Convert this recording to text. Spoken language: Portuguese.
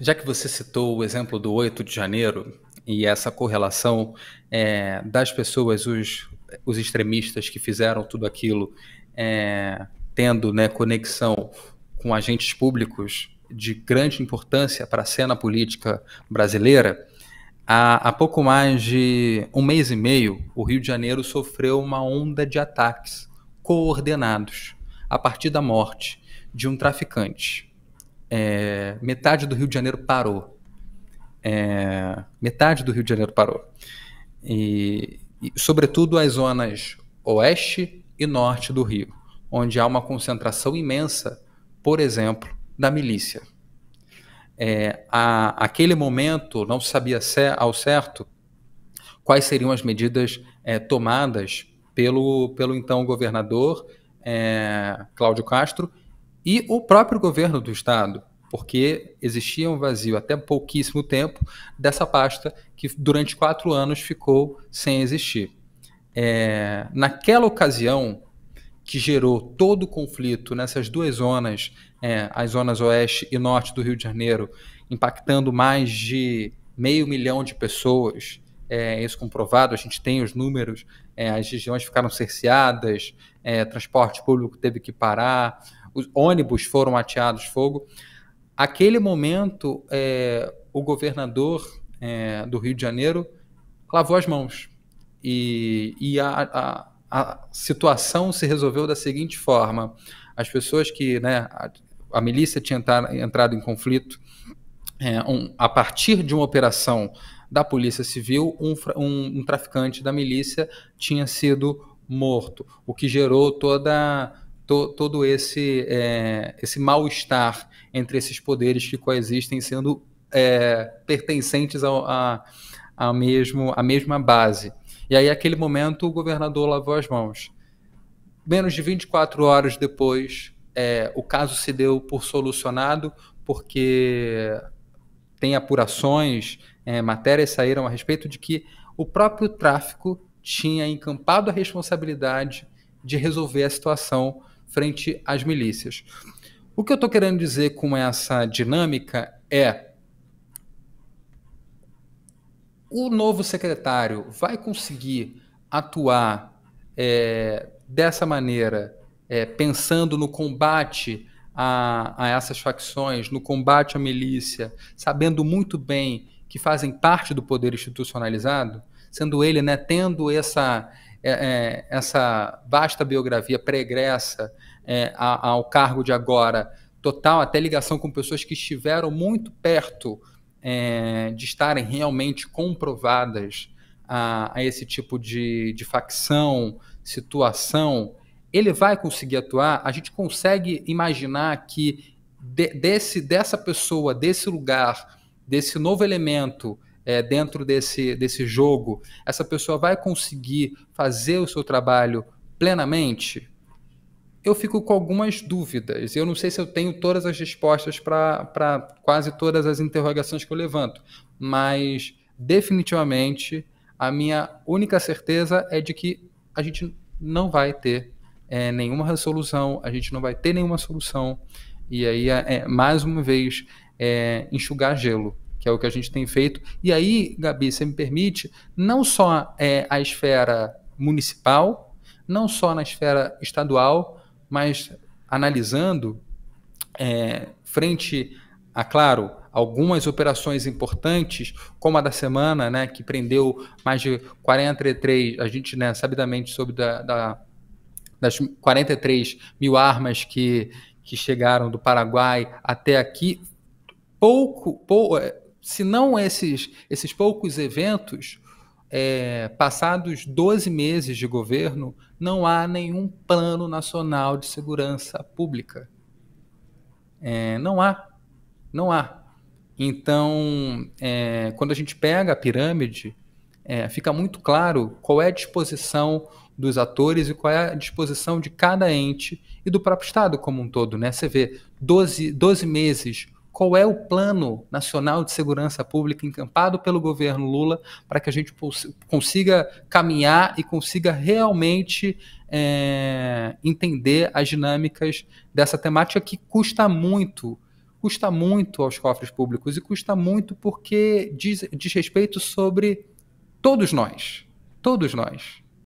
Já que você citou o exemplo do 8 de janeiro e essa correlação das pessoas, os extremistas que fizeram tudo aquilo, tendo, né, conexão com agentes públicos de grande importância para a cena política brasileira, há pouco mais de um mês e meio, o Rio de Janeiro sofreu uma onda de ataques coordenados a partir da morte de um traficante. Metade do Rio de Janeiro parou. Metade do Rio de Janeiro parou. E, sobretudo, as zonas oeste e norte do Rio, onde há uma concentração imensa, por exemplo, da milícia. Aquele momento não se sabia ao certo quais seriam as medidas tomadas pelo então governador Cláudio Castro e o próprio governo do estado, porque existia um vazio até pouquíssimo tempo dessa pasta que durante 4 anos ficou sem existir. Naquela ocasião que gerou todo o conflito nessas duas zonas, as zonas oeste e norte do Rio de Janeiro, impactando mais de 500 mil de pessoas, isso comprovado, a gente tem os números, as regiões ficaram cerceadas, transporte público teve que parar, os ônibus foram ateados fogo. Aquele momento, o governador do Rio de Janeiro lavou as mãos e a situação se resolveu da seguinte forma: as pessoas que, né, a milícia tinha entrado em conflito a partir de uma operação da Polícia Civil, um traficante da milícia tinha sido morto, o que gerou todo esse mal-estar entre esses poderes que coexistem sendo pertencentes à mesma base. E aí, naquele momento, o governador lavou as mãos. Menos de 24 horas depois, o caso se deu por solucionado, porque tem apurações, matérias saíram a respeito de que o próprio tráfico tinha encampado a responsabilidade de resolver a situação frente às milícias. O que eu estou querendo dizer com essa dinâmica é: o novo secretário vai conseguir atuar dessa maneira, pensando no combate a essas facções, no combate à milícia, sabendo muito bem que fazem parte do poder institucionalizado, sendo ele, né, tendo essa vasta biografia pregressa ao cargo de agora, total, até ligação com pessoas que estiveram muito perto de estarem realmente comprovadas a esse tipo de facção, situação. Ele vai conseguir atuar? A gente consegue imaginar que dessa pessoa, desse lugar, desse novo elemento dentro desse jogo, essa pessoa vai conseguir fazer o seu trabalho plenamente? Eu fico com algumas dúvidas. Eu não sei se eu tenho todas as respostas para quase todas as interrogações que eu levanto, mas definitivamente a minha única certeza é de que a gente não vai ter nenhuma resolução, a gente não vai ter nenhuma solução. E aí, mais uma vez, enxugar gelo, que é o que a gente tem feito. E aí, Gabi, você me permite, não só a esfera municipal, não só na esfera estadual, mas analisando frente a, claro, algumas operações importantes, como a da semana, né, que prendeu mais de 43, a gente, né, sabidamente soube das 43.000 armas que chegaram do Paraguai até aqui. Se não esses poucos eventos, passados 12 meses de governo, não há nenhum plano nacional de segurança pública. Não há. Não há. Então, quando a gente pega a pirâmide, fica muito claro qual é a disposição dos atores e qual é a disposição de cada ente e do próprio Estado como um todo, né? Você vê 12 meses, qual é o plano nacional de segurança pública encampado pelo governo Lula para que a gente consiga caminhar e consiga realmente entender as dinâmicas dessa temática que custa muito custa muito aos cofres públicos, e custa muito porque diz respeito sobre todos nós.